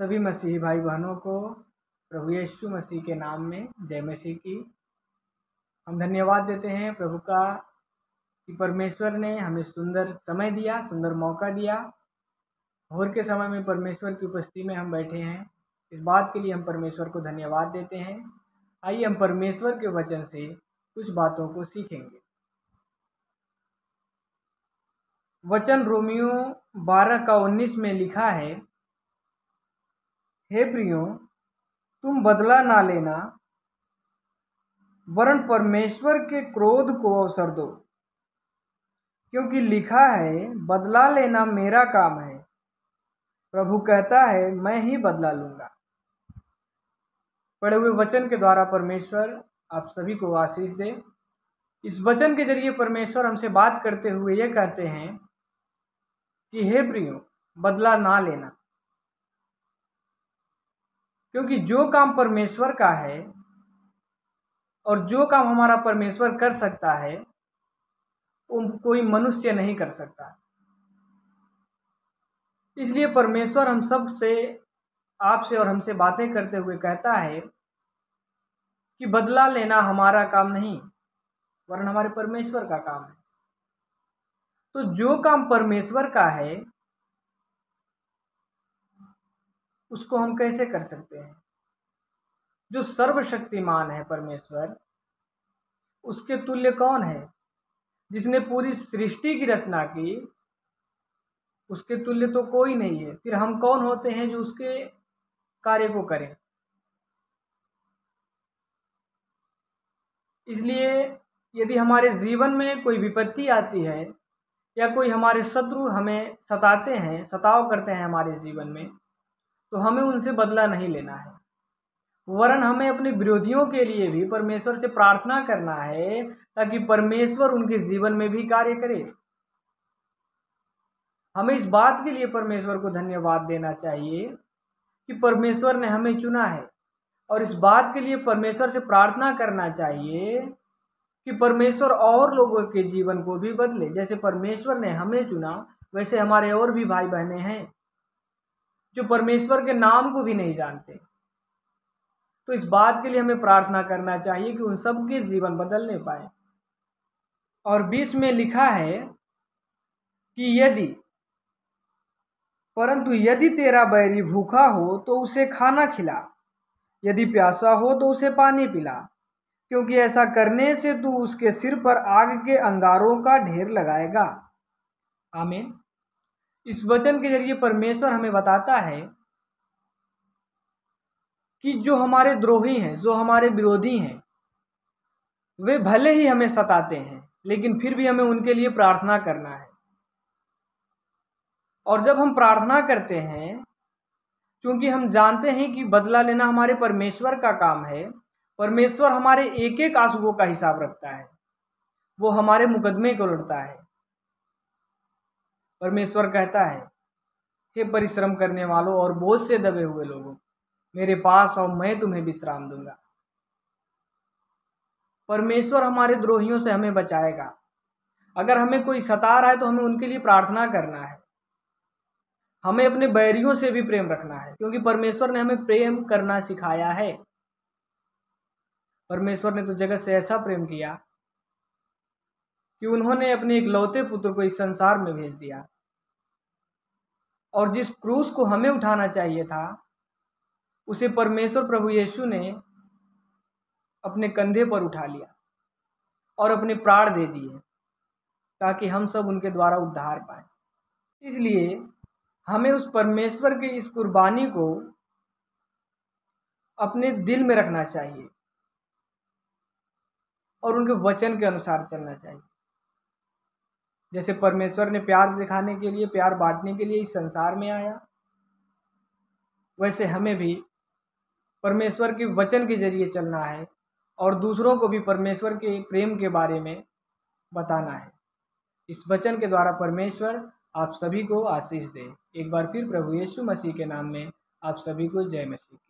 सभी मसीही भाई बहनों को प्रभु यीशु मसीह के नाम में जय मसीह की हम धन्यवाद देते हैं प्रभु का कि परमेश्वर ने हमें सुंदर समय दिया, सुंदर मौका दिया। भोर के समय में परमेश्वर की उपस्थिति में हम बैठे हैं, इस बात के लिए हम परमेश्वर को धन्यवाद देते हैं। आइए हम परमेश्वर के वचन से कुछ बातों को सीखेंगे। वचन रोमियो 12:19 में लिखा है, हे प्रियो तुम बदला ना लेना, वरन परमेश्वर के क्रोध को अवसर दो, क्योंकि लिखा है बदला लेना मेरा काम है, प्रभु कहता है मैं ही बदला लूँगा। पढ़े हुए वचन के द्वारा परमेश्वर आप सभी को आशीष दे। इस वचन के जरिए परमेश्वर हमसे बात करते हुए ये कहते हैं कि हे प्रियो बदला ना लेना, क्योंकि जो काम परमेश्वर का है और जो काम हमारा परमेश्वर कर सकता है वो कोई मनुष्य नहीं कर सकता। इसलिए परमेश्वर हम सब से, आपसे और हमसे बातें करते हुए कहता है कि बदला लेना हमारा काम नहीं वरन हमारे परमेश्वर का काम है। तो जो काम परमेश्वर का है उसको हम कैसे कर सकते हैं? जो सर्वशक्तिमान है परमेश्वर, उसके तुल्य कौन है? जिसने पूरी सृष्टि की रचना की उसके तुल्य तो कोई नहीं है। फिर हम कौन होते हैं जो उसके कार्य को करें? इसलिए यदि हमारे जीवन में कोई विपत्ति आती है या कोई हमारे शत्रु हमें सताते हैं, सताव करते हैं हमारे जीवन में, तो हमें उनसे बदला नहीं लेना है वरन हमें अपने विरोधियों के लिए भी परमेश्वर से प्रार्थना करना है ताकि परमेश्वर उनके जीवन में भी कार्य करे। हमें इस बात के लिए परमेश्वर को धन्यवाद देना चाहिए कि परमेश्वर ने हमें चुना है, और इस बात के लिए परमेश्वर से प्रार्थना करना चाहिए कि परमेश्वर और लोगों के जीवन को भी बदले। जैसे परमेश्वर ने हमें चुना वैसे हमारे और भी भाई बहनें हैं जो परमेश्वर के नाम को भी नहीं जानते। तो इस बात के लिए हमें प्रार्थना करना चाहिए कि उन सबके जीवन बदलने पाए। और 20 में लिखा है कि यदि, परंतु यदि तेरा बैरी भूखा हो तो उसे खाना खिला, यदि प्यासा हो तो उसे पानी पिला, क्योंकि ऐसा करने से तू उसके सिर पर आग के अंगारों का ढेर लगाएगा। आमीन। इस वचन के जरिए परमेश्वर हमें बताता है कि जो हमारे द्रोही हैं, जो हमारे विरोधी हैं, वे भले ही हमें सताते हैं लेकिन फिर भी हमें उनके लिए प्रार्थना करना है। और जब हम प्रार्थना करते हैं, क्योंकि हम जानते हैं कि बदला लेना हमारे परमेश्वर का काम है, परमेश्वर हमारे एक एक आंसुओं का हिसाब रखता है, वो हमारे मुकदमे को लड़ता है। परमेश्वर कहता है, हे परिश्रम करने वालों और बोझ से दबे हुए लोगों, मेरे पास आओ, मैं तुम्हें विश्राम दूंगा। परमेश्वर हमारे द्रोहियों से हमें बचाएगा। अगर हमें कोई सता रहा है तो हमें उनके लिए प्रार्थना करना है। हमें अपने बैरियों से भी प्रेम रखना है, क्योंकि परमेश्वर ने हमें प्रेम करना सिखाया है। परमेश्वर ने तो जगत से ऐसा प्रेम किया कि उन्होंने अपने इकलौते पुत्र को इस संसार में भेज दिया, और जिस क्रूस को हमें उठाना चाहिए था उसे परमेश्वर प्रभु यीशु ने अपने कंधे पर उठा लिया और अपने प्राण दे दिए ताकि हम सब उनके द्वारा उद्धार पाएँ। इसलिए हमें उस परमेश्वर की इस कुर्बानी को अपने दिल में रखना चाहिए और उनके वचन के अनुसार चलना चाहिए। जैसे परमेश्वर ने प्यार दिखाने के लिए, प्यार बांटने के लिए इस संसार में आया, वैसे हमें भी परमेश्वर के वचन के जरिए चलना है और दूसरों को भी परमेश्वर के प्रेम के बारे में बताना है। इस वचन के द्वारा परमेश्वर आप सभी को आशीष दे। एक बार फिर प्रभु यीशु मसीह के नाम में आप सभी को जय मसीह।